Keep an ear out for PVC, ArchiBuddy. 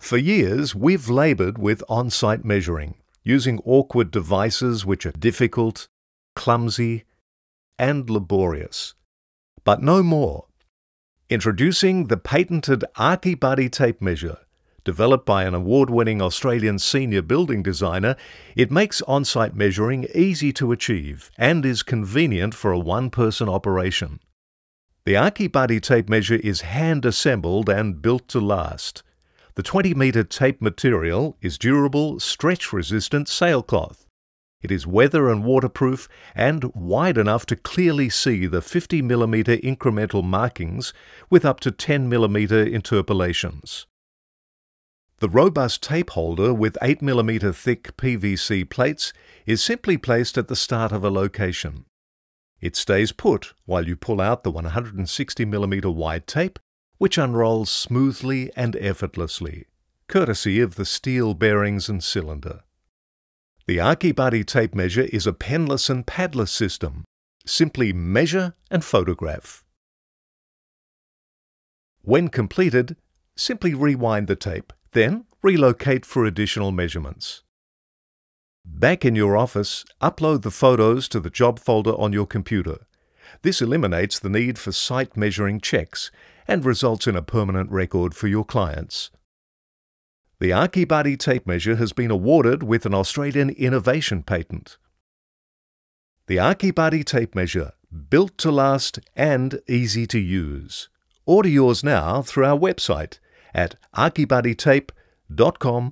For years, we've laboured with on-site measuring, using awkward devices which are difficult, clumsy, and laborious. But no more. Introducing the patented ArchiBuddy tape measure. Developed by an award-winning Australian senior building designer, it makes on-site measuring easy to achieve and is convenient for a one-person operation. The ArchiBuddy tape measure is hand-assembled and built to last. The 20-metre tape material is durable, stretch-resistant sailcloth. It is weather and waterproof and wide enough to clearly see the 50mm incremental markings with up to 10mm interpolations. The robust tape holder with 8mm thick PVC plates is simply placed at the start of a location. It stays put while you pull out the 160mm wide tape, which unrolls smoothly and effortlessly, courtesy of the steel bearings and cylinder. The ArchiBuddy tape measure is a penless and padless system. Simply measure and photograph. When completed, simply rewind the tape. Then, relocate for additional measurements. Back in your office, upload the photos to the job folder on your computer. This eliminates the need for site measuring checks and results in a permanent record for your clients. The ArchiBuddy tape measure has been awarded with an Australian innovation patent. The ArchiBuddy tape measure, built to last and easy to use. Order yours now through our website at archibuddytape.com.au.